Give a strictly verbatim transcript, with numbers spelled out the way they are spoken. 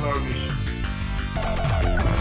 five hour mission.